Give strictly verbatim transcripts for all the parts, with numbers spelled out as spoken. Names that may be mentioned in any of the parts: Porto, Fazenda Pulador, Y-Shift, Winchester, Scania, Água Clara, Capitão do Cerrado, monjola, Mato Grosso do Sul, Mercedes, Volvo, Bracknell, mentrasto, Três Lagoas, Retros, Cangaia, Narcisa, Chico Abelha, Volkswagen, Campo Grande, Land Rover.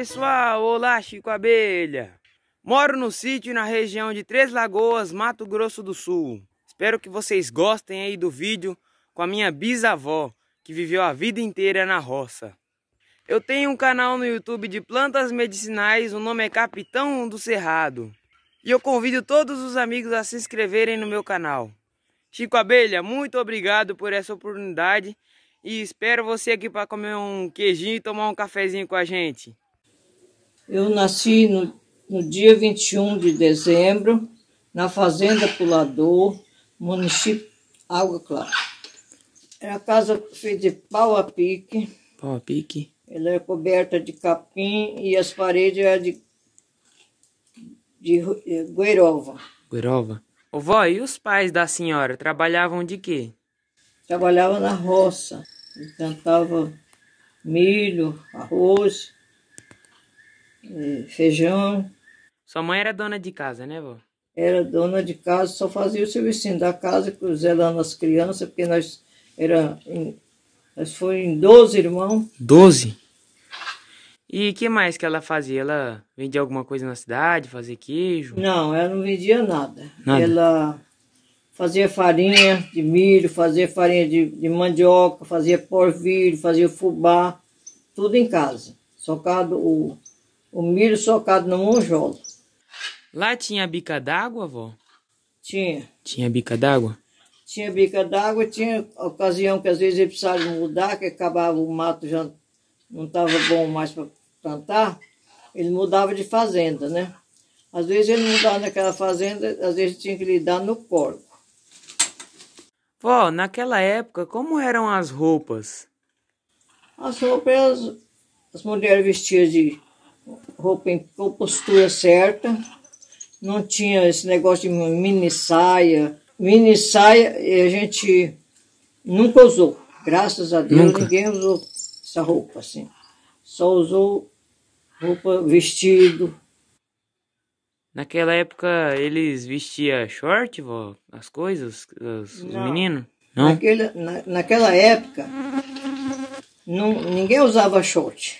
pessoal, olá Chico Abelha. Moro no sítio na região de Três Lagoas, Mato Grosso do Sul. Espero que vocês gostem aí do vídeo com a minha bisavó, que viveu a vida inteira na roça. Eu tenho um canal no YouTube de plantas medicinais, o nome é Capitão do Cerrado. E eu convido todos os amigos a se inscreverem no meu canal. Chico Abelha, muito obrigado por essa oportunidade. E espero você aqui para comer um queijinho e tomar um cafezinho com a gente. Eu nasci no, no dia vinte e um de dezembro, na Fazenda Pulador, município Água Clara. Era a casa feita de pau a pique. Pau a pique. Ela era coberta de capim e as paredes eram de, de, de guerova. Guerova. Ô vó, e os pais da senhora trabalhavam de quê? Trabalhava na roça, plantava milho, arroz, feijão. Sua mãe era dona de casa, né, vó? Era dona de casa, só fazia o serviço da casa, cruzando as crianças, porque nós era em, nós foi em doze irmãos. doze? E o que mais que ela fazia? Ela vendia alguma coisa na cidade, fazia queijo? Não, ela não vendia nada. nada. Ela... Fazia farinha de milho, fazia farinha de, de mandioca, fazia porvilho, fazia fubá, tudo em casa. Socado, o, o milho socado na monjola. Lá tinha bica d'água, vó? Tinha. Tinha bica d'água? Tinha bica d'água, tinha ocasião que às vezes eles precisavam mudar, que acabava o mato, já não estava bom mais para plantar, ele mudava de fazenda, né? Às vezes ele mudava naquela fazenda, às vezes tinha que lidar no corpo. Vó, naquela época, como eram as roupas? As roupas, as mulheres vestiam de roupa em, com postura certa. Não tinha esse negócio de mini saia. Mini saia a gente nunca usou. Graças a Deus, nunca. Ninguém usou essa roupa assim. Só usou roupa, vestido. Naquela época eles vestiam short, vó, as coisas, os, os meninos? Não? Naquela, na, naquela época, não, ninguém usava short.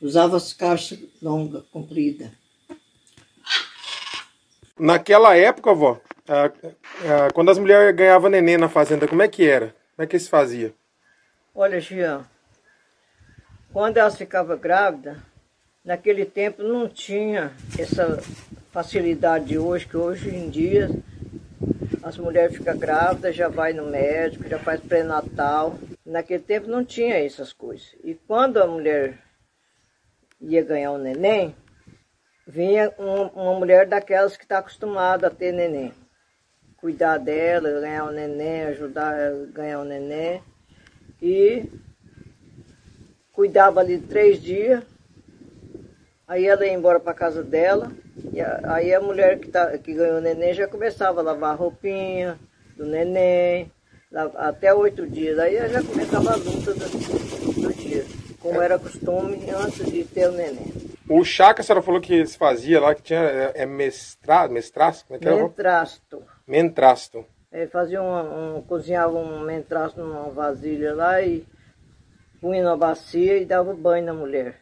Usava as calças longas, compridas. Naquela época, vó, a, a, quando as mulheres ganhavam neném na fazenda, como é que era? Como é que se fazia? Olha, Jean, quando elas ficavam grávidas, naquele tempo não tinha essa facilidade de hoje, que hoje em dia as mulheres ficam grávidas, já vai no médico, já faz pré-natal. Naquele tempo não tinha essas coisas. E quando a mulher ia ganhar um neném, vinha uma, uma mulher daquelas que está acostumada a ter neném. Cuidar dela, ganhar um neném, ajudar ela a ganhar um neném. E cuidava ali três dias, aí ela ia embora para casa dela. E aí a mulher que, tá, que ganhou o neném já começava a lavar a roupinha do neném, até oito dias. Aí ela já começava a luta do, do dia, como era costume antes de ter o neném. O chá que a senhora falou que se fazia lá, que tinha, é mestrado, mestrasto? Como é que era? Mentrasto. Mentrasto. É, fazia um, um, cozinhava um mentrasto numa vasilha lá e punha na bacia e dava banho na mulher.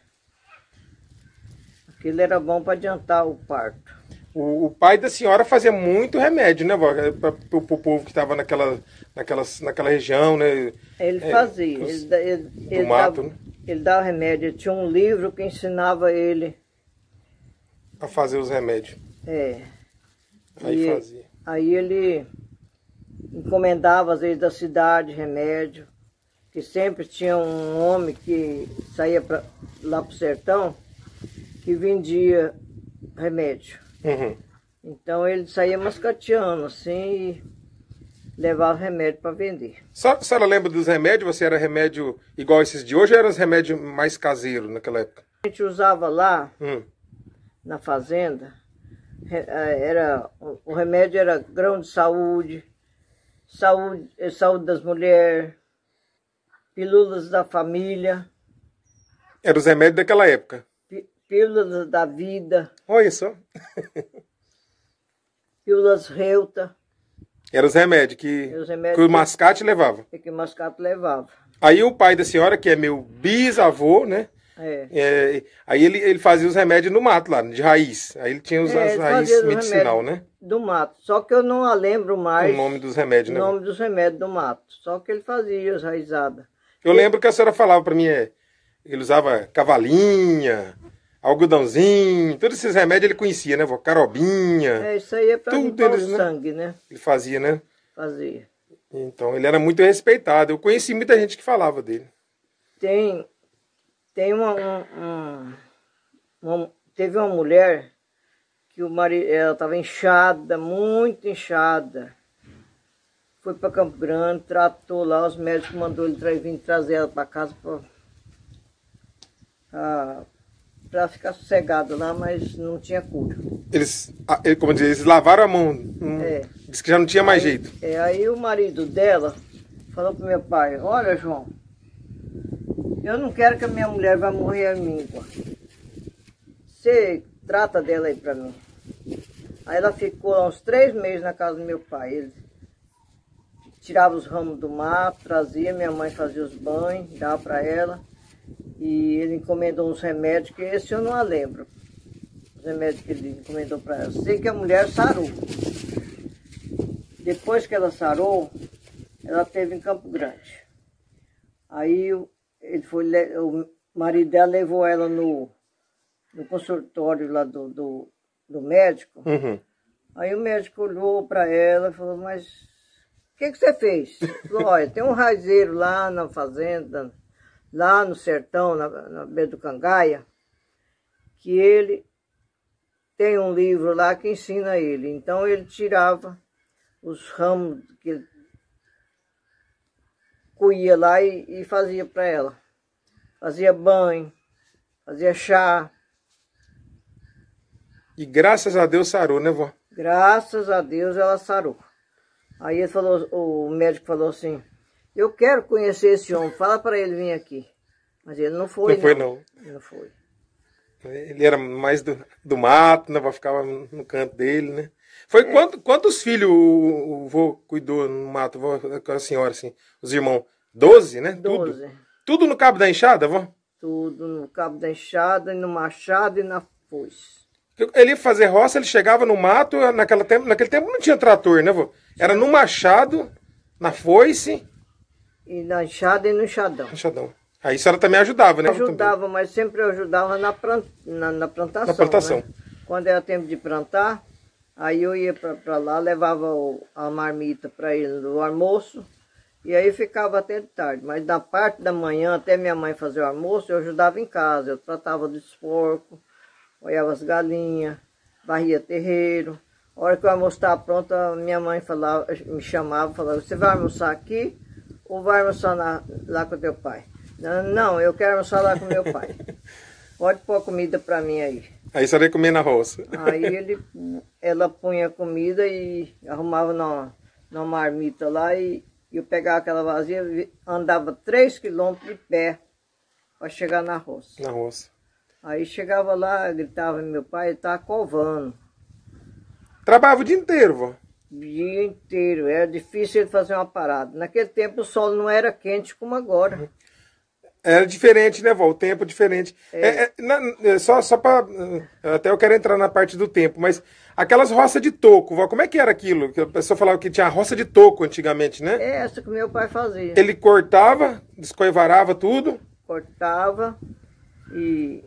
Aquilo era bom para adiantar o parto. O, o pai da senhora fazia muito remédio, né, vó? Para o povo que estava naquela, naquela, naquela região, né? Ele fazia. É, os, ele, ele, ele, mato, dava, né? Ele dava remédio. Ele tinha um livro que ensinava ele a fazer os remédios. É. Aí e, fazia. Aí ele encomendava, às vezes, da cidade remédio. Que sempre tinha um homem que saía pra, lá pro sertão, que vendia remédio. Uhum. Então ele saía mascateando assim e levava remédio para vender. Só, a senhora lembra dos remédios? Você era remédio igual esses de hoje ou eram os remédios mais caseiros naquela época? A gente usava lá, hum. na fazenda, era, o remédio era grão de saúde, saúde, saúde das mulheres, pílulas da família. Era os remédios daquela época? Pílulas da vida. Olha só. Pílulas reuta. Eram os remédios que, os remédios que o mascate levava. Que o mascate levava. Aí o pai da senhora, que é meu bisavô, né? É. É, aí ele, ele fazia os remédios no mato lá, de raiz. Aí ele tinha os, é, as raízes medicinal, né? Do mato. Só que eu não a lembro mais. O nome dos remédios, né? O nome dos remédios do mato. Só que ele fazia as raizadas. Eu e... lembro que a senhora falava pra mim, é, ele usava cavalinha, algodãozinho, todos esses remédios ele conhecia, né? Carobinha. É, isso aí é pra limpar o sangue, né? Ele fazia, né? Fazia. Então, ele era muito respeitado. Eu conheci muita gente que falava dele. Tem... Tem uma, uma, uma, teve uma mulher que o marido, ela estava inchada, muito inchada. Foi para Campo Grande, tratou lá, os médicos mandou ele tra vir trazer ela para casa para ficar sossegada lá, mas não tinha cura. Eles, como diz, eles lavaram a mão, hum, é. Diz que já não tinha aí, mais jeito. É, aí o marido dela falou para meu pai, olha, João, eu não quero que a minha mulher vá morrer a mim, pô. Você trata dela aí pra mim. Aí ela ficou lá uns três meses na casa do meu pai. Ele tirava os ramos do mato, trazia, minha mãe fazia os banhos, dava pra ela. E ele encomendou uns remédios, que esse eu não a lembro. Os remédios que ele encomendou pra ela. Sei que a mulher sarou. Depois que ela sarou, ela teve em Campo Grande. Aí o Ele foi, o marido dela levou ela no, no consultório lá do, do, do médico. Uhum. Aí o médico olhou para ela e falou, mas o que, que você fez? Falou, olha, tem um raizeiro lá na fazenda, lá no sertão, na, na beira do Cangaia, que ele tem um livro lá que ensina ele. Então ele tirava os ramos que ele coía lá e, e fazia para ela. Fazia banho, fazia chá. E graças a Deus sarou, né, vó? Graças a Deus ela sarou. Aí ele falou, o médico falou assim, eu quero conhecer esse homem, fala para ele vir aqui. Mas ele não foi, não. Foi, não. Ele não foi. Ele era mais do, do mato, né, vó? Ficava no canto dele, né? Foi é. quanto, quantos filhos o, o vô cuidou no mato, vó, com a senhora, assim, os irmãos? Doze, né? Doze. Tudo, tudo no cabo da enxada, vó? Tudo no cabo da enxada, no machado e na foice. Ele ia fazer roça, ele chegava no mato, naquela tempo, naquele tempo não tinha trator, né, vó? Era no machado, na foice. E na enxada e no enxadão. Enxadão. Aí a senhora também ajudava, né? Eu ajudava, também. Mas sempre eu ajudava na, plant, na, na plantação. Na plantação. Né? Quando era tempo de plantar, aí eu ia para lá, levava o, a marmita para ele no almoço, e aí ficava até de tarde. Mas da parte da manhã, até minha mãe fazer o almoço, eu ajudava em casa. Eu tratava dos porcos, olhava as galinhas, varria terreiro. A hora que o almoço estava pronto, a minha mãe falava, me chamava, falava, você vai almoçar aqui ou vai almoçar na, lá com teu pai? Não, não, eu quero almoçar lá com meu pai. Pode pôr comida para mim aí. Aí só ia comer na roça. Aí ele, ela punha comida e arrumava na, na marmita lá e eu pegava aquela vazia, andava três quilômetros de pé para chegar na roça. Na roça. Aí chegava lá, gritava meu pai, ele estava covando. Trabalhava o dia inteiro, vó? O dia inteiro, era difícil ele fazer uma parada. Naquele tempo o sol não era quente como agora. Uhum. Era diferente, né, vó? O tempo diferente. É. É, é, na, é, só só para... Até eu quero entrar na parte do tempo, mas... Aquelas roças de toco, vó, como é que era aquilo? A pessoa falava que tinha roça de toco antigamente, né? É, essa que meu pai fazia. Ele cortava, descoivarava tudo? Cortava e...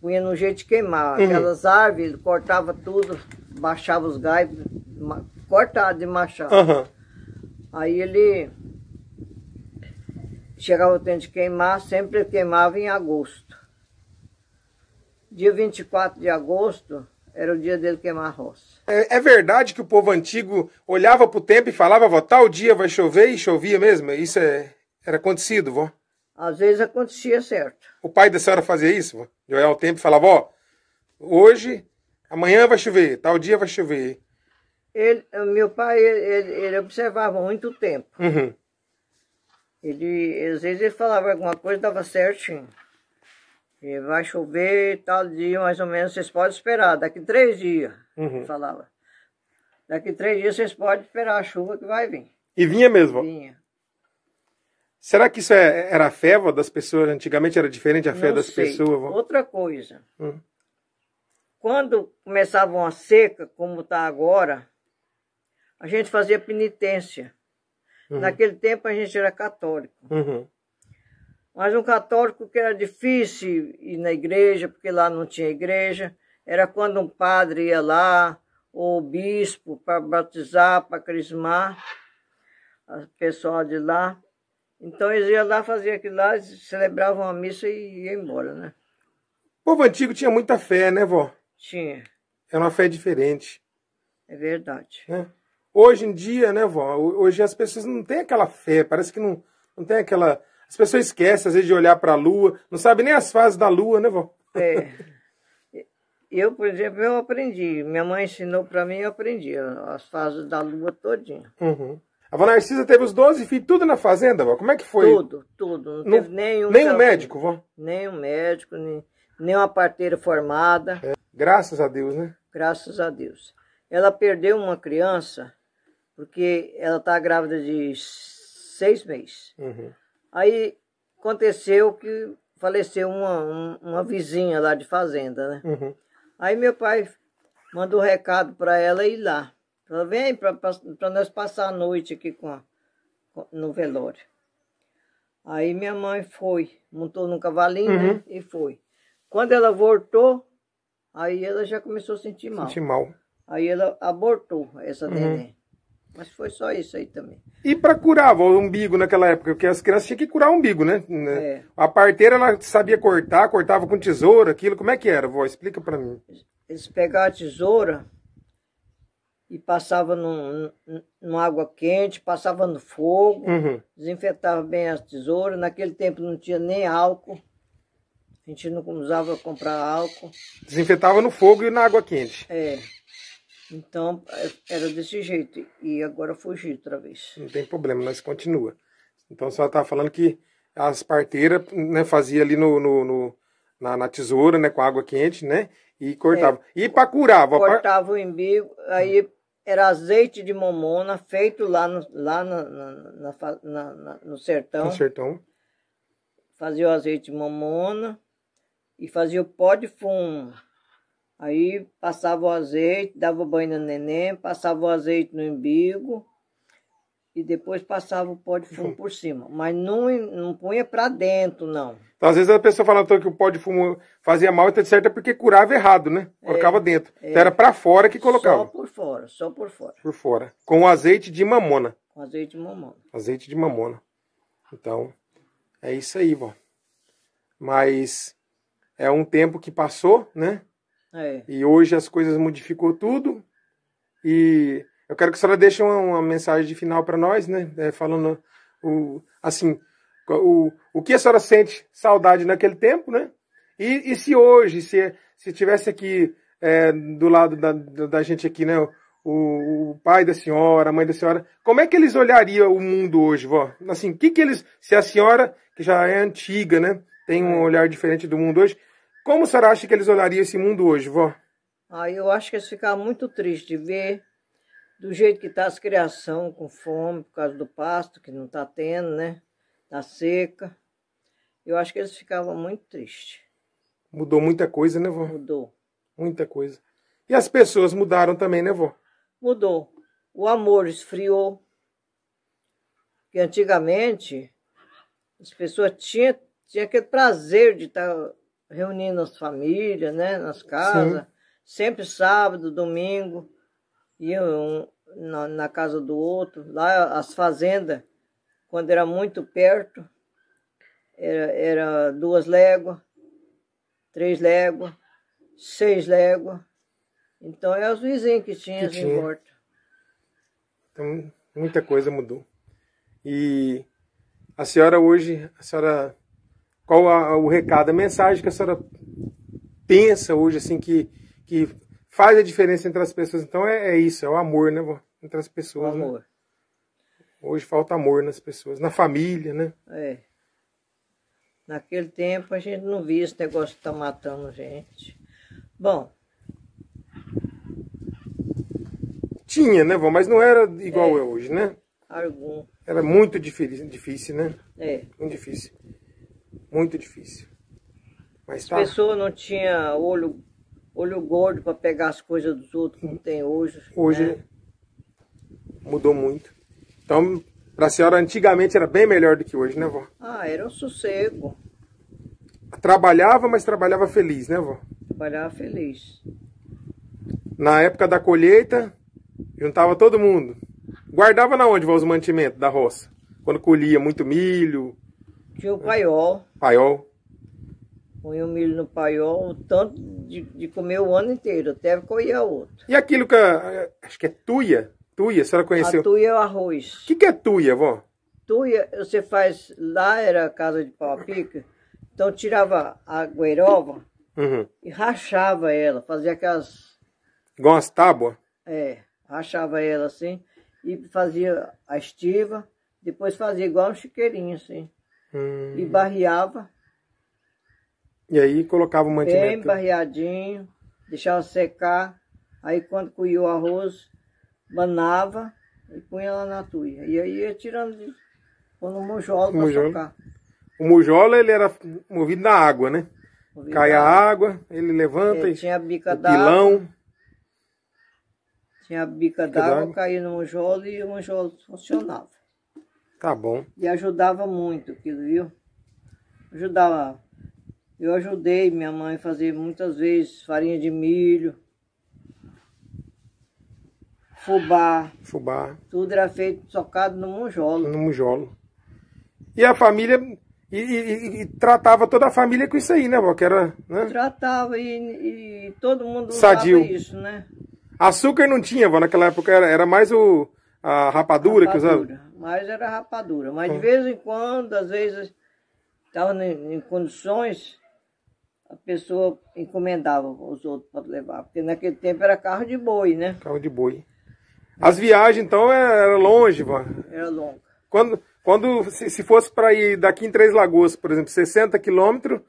punha no jeito de queimar. Aquelas uhum. árvores, ele cortava tudo, baixava os galhos, cortava de machado. Uhum. Aí ele... Chegava o tempo de queimar, sempre queimava em agosto. Dia vinte e quatro de agosto era o dia dele queimar a roça. É, é verdade que o povo antigo olhava para o tempo e falava, vó, tal dia vai chover, e chovia mesmo? Isso é, era acontecido, vó? Às vezes acontecia, certo. O pai da senhora fazia isso, vó? De olhar o tempo e falava, ó, hoje, amanhã vai chover, tal dia vai chover. Ele, meu pai, ele, ele observava muito o tempo. Uhum. Ele, às vezes ele falava alguma coisa, dava certinho. E vai chover, tal dia, mais ou menos, vocês podem esperar. Daqui três dias, uhum. ele falava. Daqui três dias vocês podem esperar a chuva que vai vir. E vinha mesmo? Vinha. Será que isso é, era a fé das pessoas? Antigamente era diferente a fé das pessoas? Outra coisa. Hum. Quando começava uma seca, como está agora, a gente fazia penitência. Uhum. Naquele tempo a gente era católico. Uhum. Mas um católico que era difícil ir na igreja, porque lá não tinha igreja, era quando um padre ia lá, ou o bispo, para batizar, para crismar, o pessoal de lá. Então eles iam lá, faziam aquilo lá, celebravam a missa e iam embora, né? O povo antigo tinha muita fé, né, vó? Tinha. Era uma fé diferente. É verdade. É. Hoje em dia, né, vó? Hoje as pessoas não têm aquela fé, parece que não, não tem aquela... As pessoas esquecem, às vezes, de olhar para a lua, não sabem nem as fases da lua, né, vó? É. Eu, por exemplo, eu aprendi. Minha mãe ensinou para mim, eu aprendi as fases da lua todinha. Uhum. A vó Narcisa teve os doze filhos, tudo na fazenda, vó? Como é que foi? Tudo, tudo. Não, não teve nenhum... Nenhum médico, vó? Nenhum médico, nem, nem uma parteira formada. É. Graças a Deus, né? Graças a Deus. Ela perdeu uma criança... Porque ela está grávida de seis meses. Uhum. Aí aconteceu que faleceu uma, um, uma vizinha lá de fazenda, né? Uhum. Aí meu pai mandou um recado para ela ir lá. Ela vem para nós passar a noite aqui com a, com, no velório. Aí minha mãe foi, montou num cavalinho, uhum, né? E foi. Quando ela voltou, aí ela já começou a sentir mal. Sentir mal. Aí ela abortou essa, uhum, neném. Mas foi só isso aí também. E para curar, vó, o umbigo naquela época? Porque as crianças tinham que curar o umbigo, né? É. A parteira, ela sabia cortar, cortava com tesoura, aquilo. Como é que era, vó? Explica para mim. Eles pegavam a tesoura e passavam num, num, numa água quente, passavam no fogo, uhum, desinfetavam bem as tesouras. Naquele tempo não tinha nem álcool. A gente não usava comprar álcool. Desinfetava no fogo e na água quente. É. Então, era desse jeito. E agora fugiu outra vez. Não tem problema, nós continua. Então, a senhora estava falando que as parteiras, né, faziam ali no, no, no, na, na tesoura, né, com água quente, né? E cortavam. É, e para curar? Cortava pra... o umbigo. Aí era azeite de mamona feito lá no, lá na, na, na, na, na, no sertão. No sertão. Fazia o azeite de mamona e fazia o pó de fumo. Aí passava o azeite, dava banho no neném, passava o azeite no umbigo e depois passava o pó de fumo por cima. Mas não, não punha para dentro, não. Então, às vezes a pessoa falava então, que o pó de fumo fazia mal, então de certo é porque curava errado, né? Colocava é, dentro. É. Então era para fora que colocava. Só por fora, só por fora. Por fora. Com o azeite de mamona. Com azeite de mamona. Azeite de mamona. Então, é isso aí, vó. Mas é um tempo que passou, né? É. E hoje as coisas modificou tudo. E eu quero que a senhora deixe uma, uma mensagem de final para nós, né? É, falando o, assim, o, o que a senhora sente saudade naquele tempo, né? E, e se hoje, se, se tivesse aqui é, do lado da, da gente aqui, né? O, o pai da senhora, a mãe da senhora, como é que eles olhariam o mundo hoje, vó? Assim, que que eles, se a senhora, que já é antiga, né? Tem um olhar diferente do mundo hoje. Como a senhora acha que eles olhariam esse mundo hoje, vó? Ah, eu acho que eles ficaram muito tristes de ver do jeito que está as criações, com fome, por causa do pasto, que não está tendo, né? Está seca. Eu acho que eles ficavam muito tristes. Mudou muita coisa, né, vó? Mudou. Muita coisa. E as pessoas mudaram também, né, vó? Mudou. O amor esfriou. Porque antigamente as pessoas tinham, tinham aquele prazer de estar... Tá reunindo as famílias, né, nas casas. Sim. Sempre sábado, domingo, ia um, na, na casa do outro. Lá as fazendas, quando era muito perto, era, era duas léguas, três léguas, seis léguas. Então é os vizinhos que tinham as em volta. Então muita coisa mudou. E a senhora hoje, a senhora... Qual a, o recado, a mensagem que a senhora pensa hoje, assim, que, que faz a diferença entre as pessoas? Então é, é isso, é o amor, né, vó? Entre as pessoas. O amor. Né? Hoje falta amor nas pessoas, na família, né? É. Naquele tempo a gente não via esse negócio que tá matando gente. Bom. Tinha, né, vó? Mas não era igual é hoje, né? algum. Era muito difícil, difícil, né? É. Muito difícil. Muito difícil. Mas as tá... pessoas não tinham olho, olho gordo para pegar as coisas dos outros como tem hoje. Hoje, né? Mudou muito. Então, para a senhora, antigamente era bem melhor do que hoje, né, vó? Ah, era um sossego. Trabalhava, mas trabalhava feliz, né, vó? Trabalhava feliz. Na época da colheita, juntava todo mundo. Guardava na onde, vó, os mantimentos da roça? Quando colhia muito milho? Tinha o paiol. Paiol. Põe o milho no paiol, o tanto de, de comer o ano inteiro, até colher outro. E aquilo que, a, acho que é tuia? Tuia, a senhora conheceu? A tuia é o arroz. O que, que é tuia, vó? Tuia, você faz, lá era casa de pau-pica, então tirava a guerova, uhum, e rachava ela, fazia aquelas... Igual umas tábuas? É, rachava ela assim, e fazia a estiva, depois fazia igual um chiqueirinho assim, hum, e barreava. E aí colocava o mantimento? Bem barreadinho, deixava secar, aí quando coía o arroz, banava e punha lá na tuia. E aí ia tirando, de... pondo um mujolo para secar. O mujolo, ele era movido na água, né? Movido Cai a água, água, ele levanta, ele tinha a bica o pilão. Água. Tinha a bica d'água, caía no mujolo e o mujolo funcionava. Tá bom. E ajudava muito aquilo, viu? Ajudava. Eu ajudei minha mãe a fazer muitas vezes farinha de milho, fubá. Fubá. Tudo era feito, socado no mujolo. No mujolo. E a família... E, e, e tratava toda a família com isso aí, né, vó? Que era, né? Tratava e, e todo mundo usava isso, né? Açúcar não tinha, vó, naquela época era, era mais o, a rapadura, rapadura que usava? Mas era rapadura, mas de vez em quando, às vezes, estava em, em condições, a pessoa encomendava os outros para levar, porque naquele tempo era carro de boi, né? Carro de boi. As viagens, então, eram longe, vó? Era longa. Quando, quando se, se fosse para ir daqui em Três Lagoas, por exemplo, sessenta quilômetros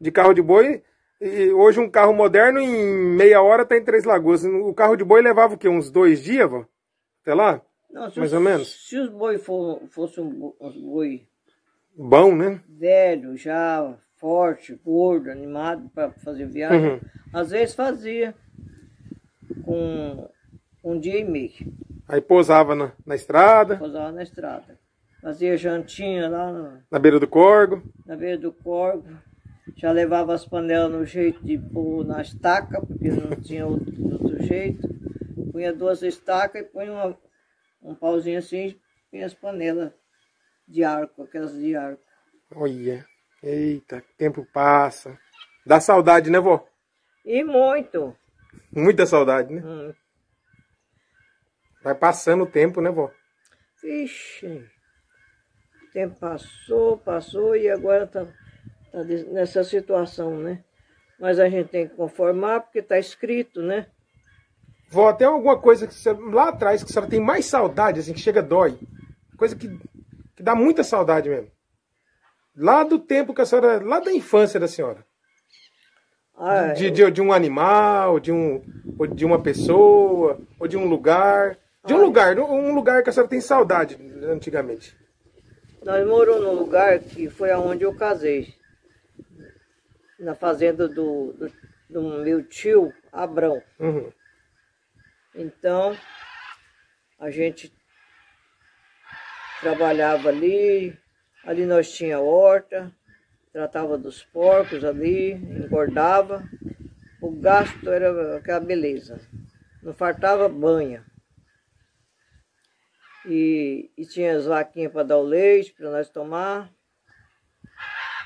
de carro de boi... E hoje um carro moderno em meia hora tá em Três Lagoas. O carro de boi levava o quê? Uns dois dias, vó? Até lá? Não, mais os, ou menos? Se os boi for, fosse um, uns boi... Bom, né? Velho, já forte, gordo, animado para fazer viagem. Uhum. Às vezes fazia com um dia e meio. Aí pousava na, na estrada? Pousava na estrada. Fazia jantinha lá... No, na beira do corgo? Na beira do corgo. Já levava as panelas no jeito de pôr na estaca, porque não tinha outro, outro jeito. Punha duas estacas e punha uma, um pauzinho assim e punha as panelas de arco, aquelas de arco. Olha, eita, tempo passa. Dá saudade, né, vó? E muito. Muita saudade, né? Hum. Vai passando o tempo, né, vó? Ixi, o tempo passou, passou e agora tá... nessa situação, né? Mas a gente tem que conformar porque está escrito, né? Vó, tem alguma coisa que você, lá atrás que a senhora tem mais saudade, assim, que chega dói? Coisa que, que dá muita saudade mesmo. Lá do tempo que a senhora... Lá da infância da senhora. Ah, de, eu... de, de um animal, de, um, ou de uma pessoa, ou de um lugar. De um ah, lugar, um lugar que a senhora tem saudade antigamente. Nós moramos num lugar que foi aonde eu casei. Na fazenda do, do, do meu tio, Abrão. Uhum. Então, a gente trabalhava ali, ali nós tinha horta, tratava dos porcos ali, engordava. O gasto era aquela beleza, não faltava banha. E, e tinha as vaquinhas para dar o leite, para nós tomar.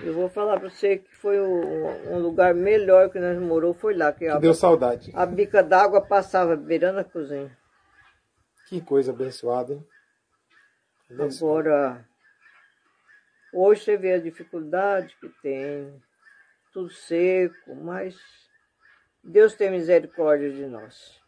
Eu vou falar para você que foi o, um lugar melhor que nós moramos, foi lá. Que, que a, deu saudade. A bica d'água passava beirando a cozinha. Que coisa abençoada, hein? Abençoada. Agora, hoje você vê a dificuldade que tem, tudo seco, mas Deus tem misericórdia de nós.